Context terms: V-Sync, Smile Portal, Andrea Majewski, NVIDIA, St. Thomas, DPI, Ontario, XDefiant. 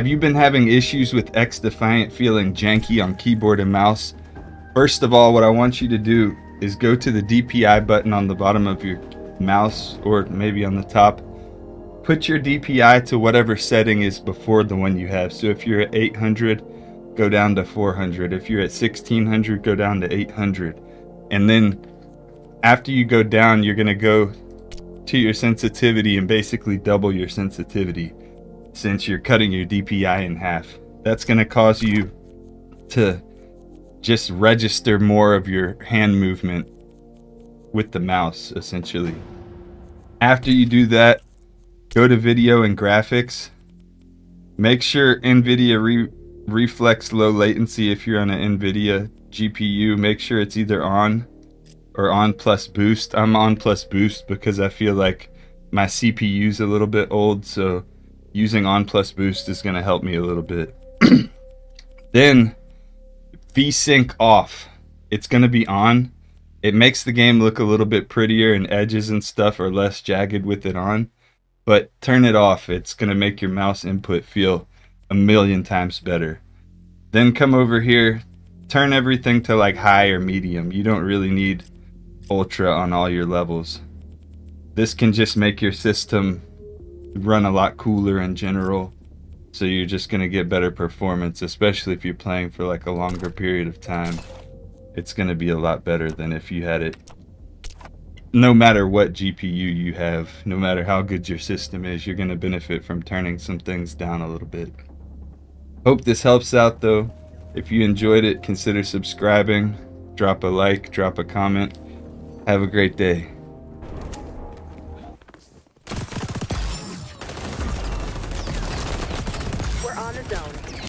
Have you been having issues with XDefiant feeling janky on keyboard and mouse? First of all, what I want you to do is go to the DPI button on the bottom of your mouse, or maybe on the top. Put your DPI to whatever setting is before the one you have. So if you're at 800, go down to 400. If you're at 1600, go down to 800. And then after you go down, you're going to go to your sensitivity and basically double your sensitivity, since you're cutting your DPI in half. That's going to cause you to just register more of your hand movement with the mouse, essentially. After you do that, go to video and graphics. Make sure NVIDIA reflects low latency. If you're on an NVIDIA GPU, make sure it's either on or on plus boost. I'm on plus boost because I feel like my CPU's a little bit old, so using on plus boost is going to help me a little bit. Then V-Sync off. It's going to be on. It makes the game look a little bit prettier, and edges and stuff are less jagged with it on. But turn it off. It's going to make your mouse input feel a million times better. Then come over here, turn everything to like high or medium. You don't really need ultra on all your levels. This can just make your system run a lot cooler in general, so you're just going to get better performance, especially if you're playing for like a longer period of time. It's going to be a lot better than if you had it, no matter what GPU you have, no matter how good your system is. You're going to benefit from turning some things down a little bit. Hope this helps out though. If you enjoyed it, consider subscribing, drop a like, drop a comment. Have a great day. We're on a zone.